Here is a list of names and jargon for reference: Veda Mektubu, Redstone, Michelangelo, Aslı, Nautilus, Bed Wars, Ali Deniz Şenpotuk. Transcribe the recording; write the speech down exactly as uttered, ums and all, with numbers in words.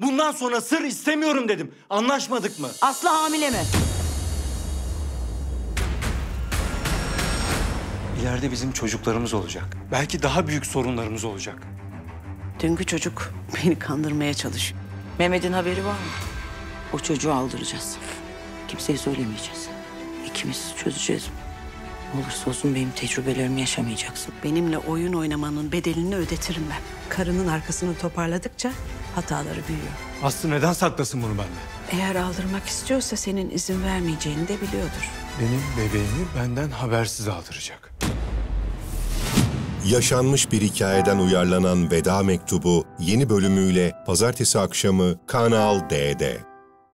Bundan sonra sır istemiyorum dedim. Anlaşmadık mı? Aslı hamile mi? İleride bizim çocuklarımız olacak. Belki daha büyük sorunlarımız olacak. Dünkü çocuk beni kandırmaya çalışıyor. Mehmet'in haberi var mı? O çocuğu aldıracağız. Kimseye söylemeyeceğiz. İkimiz çözeceğiz. Ne olursa olsun benim tecrübelerimi yaşamayacaksın. Benimle oyun oynamanın bedelini ödetirim ben. Karının arkasını toparladıkça hataları büyüyor. Aslı neden saklasın bunu benden? Eğer aldırmak istiyorsa senin izin vermeyeceğini de biliyordur. Benim bebeğimi benden habersiz aldıracak. Yaşanmış bir hikayeden uyarlanan Veda Mektubu yeni bölümüyle pazartesi akşamı Kanal D'de.